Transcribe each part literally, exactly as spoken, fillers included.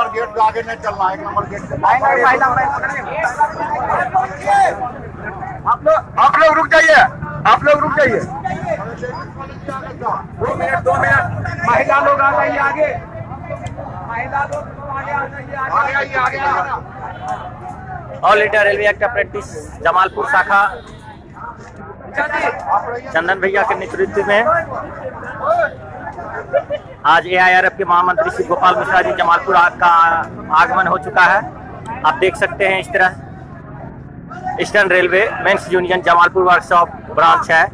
Number gate से आगे नहीं चलना है, एक नंबर गेट से आप लोग आप लोग रुक जाइए, आप लोग रुक जाइए। दो मिनट दो मिनट महिला लोग आ जाइए आगे, महिला लोग आगे आ जाइए आगे आगे आगे। All India railway act apprentice Jamalpur शाखा चंदन भैया के नेतृत्व में आज ए आई आर एफ के महामंत्री शिवगोपाल मिश्रा जी जमालपुर का आगमन हो चुका है। आप देख सकते हैं इस तरह eastern railway men's union Jamalpur workshop branch है।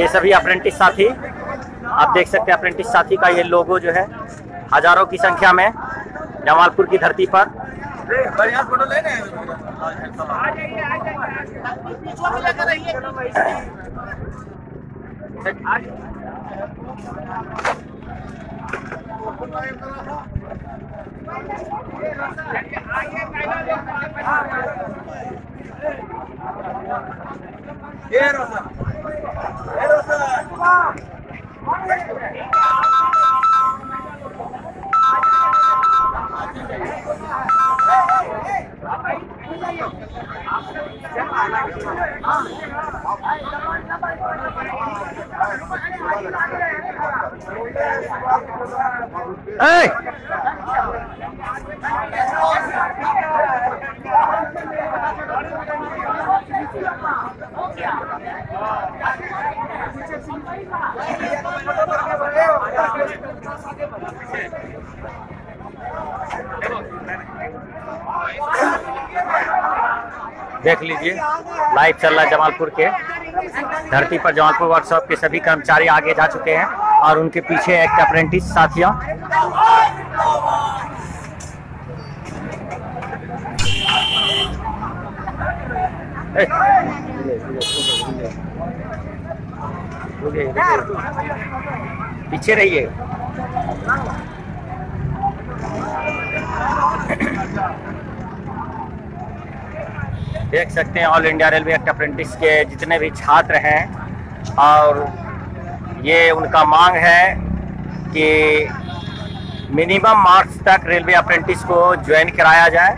ये सभी अप्रेंटिस साथी आप देख सकते हैं, अप्रेंटिस साथी का ये लोगो जो है हजारों की संख्या में जमालपुर की धरती पर। ये रोसा ये रोसा देख लीजिए लाइव चल रहा है जमालपुर के धरती पर। जमालपुर वर्कशॉप के सभी कर्मचारी आगे जा चुके हैं और उनके पीछे एक अप्रेंटिस साथियों। पीछे रहिए। देख सकते हैं all India railway act apprentice के जितने भी छात्र हैं और ये उनका मांग है कि मिनिमम मार्क्स तक रेलवे अप्रेंटिस को ज्वाइन कराया जाए।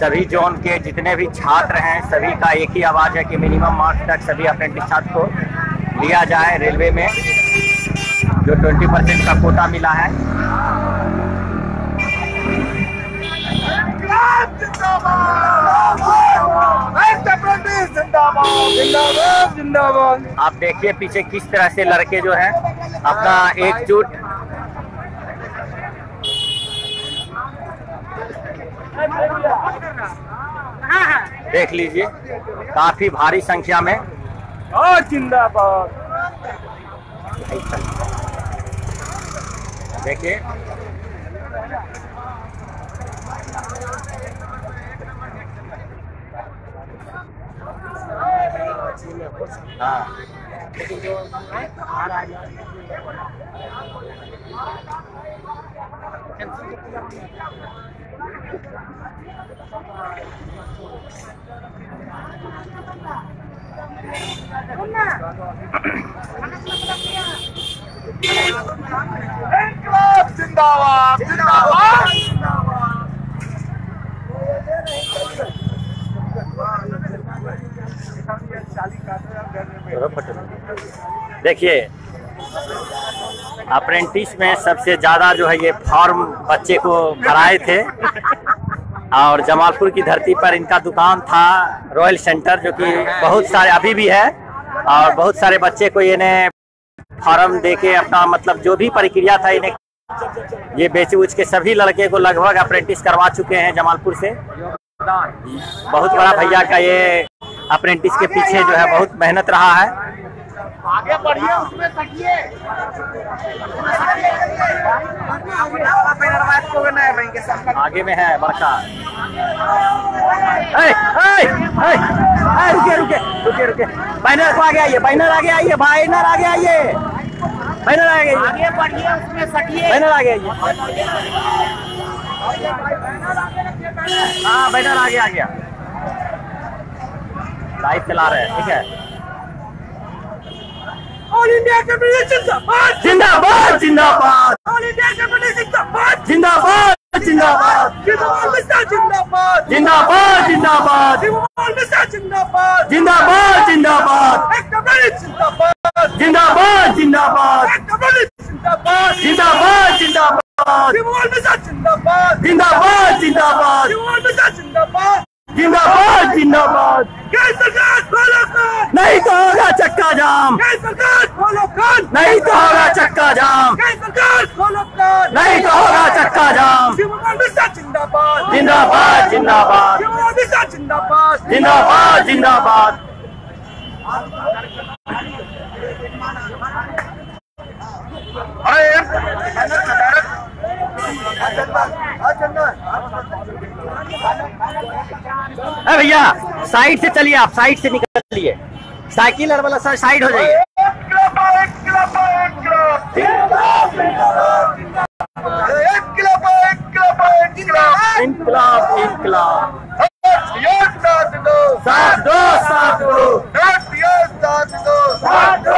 सभी जोन के जितने भी छात्र हैं सभी का एक ही आवाज़ है कि मिनिमम मार्क्स तक सभी अप्रेंटिस छात्र को लिया जाए रेलवे में, जो ट्वेंटी परसेंट का कोटा मिला है। आप देखिए पीछे किस तरह से लड़के जो हैं अपना एकजुट देख लीजिए काफी भारी संख्या में। देखिए जिंदाबाद जिंदाबाद। देखिए अप्रेंटिस में सबसे ज्यादा जो है ये फॉर्म बच्चे को भराए थे और जमालपुर की धरती पर इनका दुकान था रॉयल सेंटर, जो कि बहुत सारे अभी भी है और बहुत सारे बच्चे को इन्हें फॉर्म देके अपना मतलब जो भी प्रक्रिया था इन्हें ये बेच उच के सभी लड़के को लगभग अप्रेंटिस करवा चुके हैं जमालपुर से। बहुत बड़ा भैया का ये अप्रेंटिस के पीछे जो है बहुत मेहनत रहा है। आगे बढ़िए उसमें तकिए आगे में है बड़का। रुके रुके रुके रुके बैनर को आगे आइए, बैनर आगे आइए, बैनर आगे आइए, बैनर आगे आगे बढ़िए उसमें सकिए, बैनर आगे आइए। हाँ बैनर आगे आ गया। लाइव चला रहे हैं ठीक है। ऑल इंडिया कैपिटल जिंदाबाद जिंदाबाद जिंदाबाद ऑल इंडिया कैपिटल जिंदाबाद जिंदाबाद जिंदाबाद जिंदाबाद जिंदाबाद जिंदाबाद जिंदाबाद जिंदाबाद जिंदाबाद जिंदाबाद जिंदाबाद जिंदाबाद जिंदाबाद जिंदाबाद जिंदाबाद जिंदाबाद जिंदाबाद जिंदाबाद। नहीं तो होगा चक्का जाम, नहीं तो होगा चक्का जाम, नहीं तो होगा चक्का जाम। जिंदाबाद जिंदाबाद जिंदाबाद जिंदाबाद जिंदाबाद जिंदाबाद। अरे भैया साइड से चलिए, आप साइड से निकलिए, साइकिल वाला सर साइड हो जाइए। इंकलाब इंकलाब साथ दो साथ दो साथ दो साथ दो साथ दो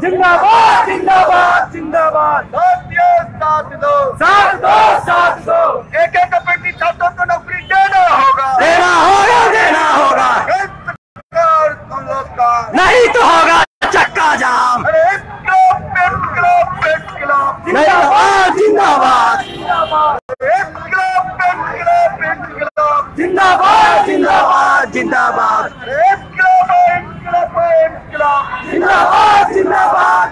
जिंदाबाद जिंदाबाद जिंदाबाद साथ दो साथ दो। एक एक अपनी छात्रों को नौकरी देना होगा देना होगा देना होगा। नहीं तो होगा चक्का जाम। जिंदाबाद जिंदाबाद जिंदाबाद जिंदाबाद जिंदाबाद जिंदाबाद जिंदाबाद जिंदाबाद जिंदाबाद जिंदाबाद